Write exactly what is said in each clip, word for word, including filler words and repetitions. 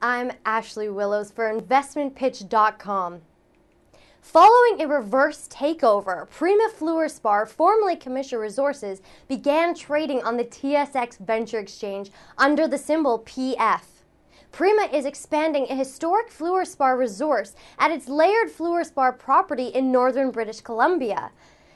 I'm Ashley Willows for investment pitch dot com. Following a reverse takeover, Prima Fluorspar, formerly Camisha Resources, began trading on the T S X Venture Exchange under the symbol P F. Prima is expanding a historic fluorspar resource at its Liard Fluorspar Property in northern British Columbia.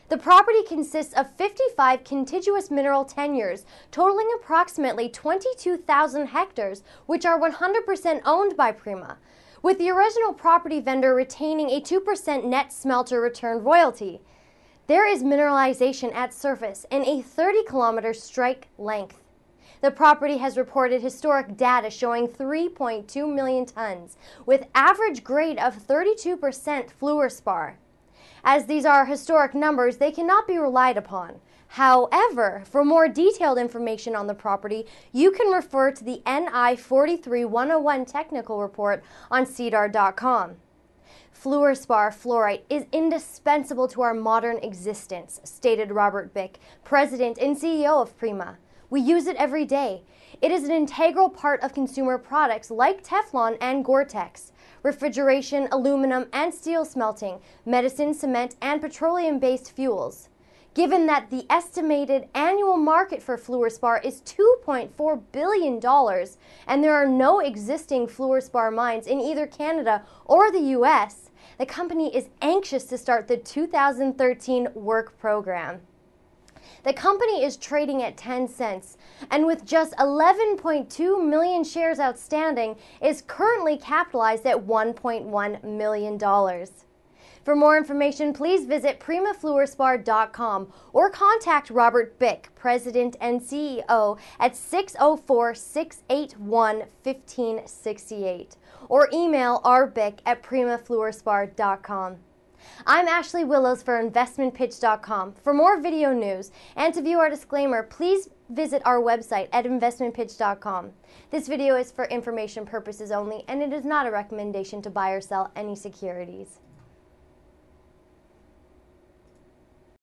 The property consists of fifty-five contiguous mineral tenures, totaling approximately twenty-two thousand hectares, which are one hundred percent owned by Prima, with the original property vendor retaining a two percent net smelter return royalty. There is mineralization at surface and a thirty kilometer strike length. The property has reported historic data showing three point two million tons, with average grade of thirty-two percent fluorspar. As these are historic numbers, they cannot be relied upon. However, for more detailed information on the property, you can refer to the N I forty-three one oh one technical report on Cedar dot com. Fluorspar fluorite is indispensable to our modern existence, stated Robert Bick, president and C E O of Prima. We use it every day. It is an integral part of consumer products like Teflon and Gore-Tex, refrigeration, aluminum and steel smelting, medicine, cement and petroleum-based fuels. Given that the estimated annual market for fluorspar is two point four billion dollars and there are no existing fluorspar mines in either Canada or the U S, the company is anxious to start the two thousand thirteen work program. The company is trading at ten cents and with just eleven point two million shares outstanding is currently capitalized at one point one million dollars. For more information, please visit prima fluorspar dot com or contact Robert Bick, president and C E O, at six oh four, six eight one, one five six eight or email r bick at prima fluorspar dot com. I'm Ashley Willows for investment pitch dot com. For more video news and to view our disclaimer, please visit our website at investment pitch dot com. This video is for information purposes only and it is not a recommendation to buy or sell any securities.